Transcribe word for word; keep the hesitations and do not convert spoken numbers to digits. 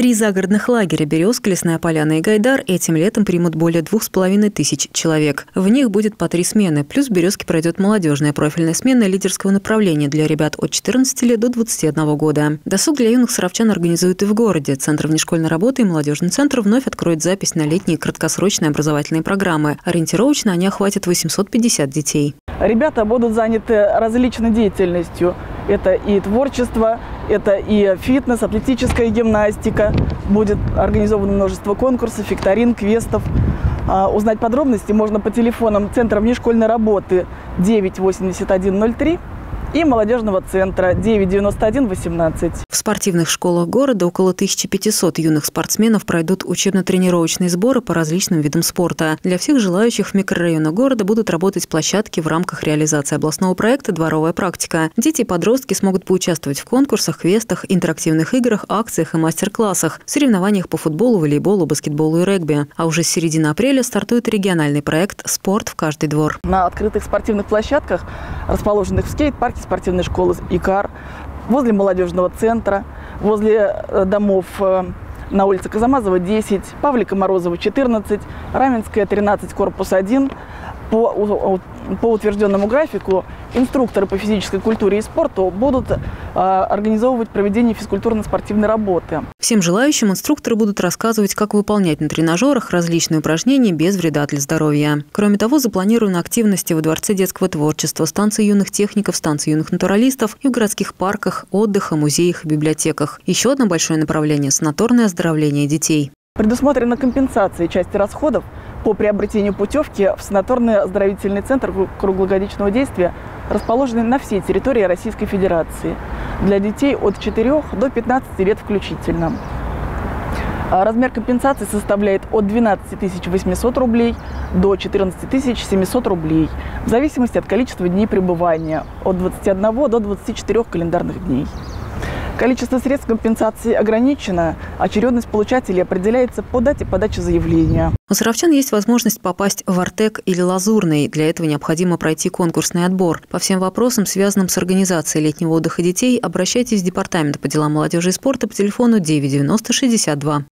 Три загородных лагеря «Березка», «Лесная поляна» и «Гайдар» этим летом примут более двух с половиной тысяч человек. В них будет по три смены. Плюс в «Березке» пройдет молодежная профильная смена лидерского направления для ребят от четырнадцати лет до двадцати одного года. Досуг для юных саровчан организуют и в городе. Центр внешкольной работы и Молодежный центр вновь откроет запись на летние краткосрочные образовательные программы. Ориентировочно они охватят восемьсот пятьдесят детей. Ребята будут заняты различной деятельностью. Это и творчество, это и фитнес, атлетическая гимнастика. Будет организовано множество конкурсов, викторин, квестов. А, узнать подробности можно по телефонам Центра внешкольной работы девять восемьдесят один ноль три и Молодежного центра девять девяносто один восемнадцать. В спортивных школах города около тысячи пятисот юных спортсменов пройдут учебно-тренировочные сборы по различным видам спорта. Для всех желающих в микрорайонах города будут работать площадки в рамках реализации областного проекта «Дворовая практика». Дети и подростки смогут поучаствовать в конкурсах, квестах, интерактивных играх, акциях и мастер-классах, соревнованиях по футболу, волейболу, баскетболу и регби. А уже с середины апреля стартует региональный проект «Спорт в каждый двор». На открытых спортивных площадках, расположенных в скейт-парке, спортивной школы «ИКАР», возле молодежного центра, возле домов на улице Казамазова десять, Павлика Морозова четырнадцать, Раменская тринадцать, корпус один. По, по утвержденному графику инструкторы по физической культуре и спорту будут организовывать проведение физкультурно-спортивной работы. Всем желающим инструкторы будут рассказывать, как выполнять на тренажерах различные упражнения без вреда для здоровья. Кроме того, запланированы активности во Дворце детского творчества, станции юных техников, станции юных натуралистов и в городских парках, отдыха, музеях и библиотеках. Еще одно большое направление – санаторное оздоровление детей. Предусмотрена компенсация части расходов по приобретению путевки в санаторно-оздоровительный центр круглогодичного действия, расположенный на всей территории Российской Федерации, для детей от четырёх до пятнадцати лет включительно. Размер компенсации составляет от двенадцати тысяч восьмисот рублей до четырнадцати тысяч семисот рублей, в зависимости от количества дней пребывания, от двадцати одного до двадцати четырёх календарных дней. Количество средств компенсации ограничено, очередность получателей определяется по дате подачи заявления. У саровчан есть возможность попасть в Артек или Лазурный. Для этого необходимо пройти конкурсный отбор. По всем вопросам, связанным с организацией летнего отдыха детей, обращайтесь в Департамент по делам молодежи и спорта по телефону девять девяносто шестьдесят два.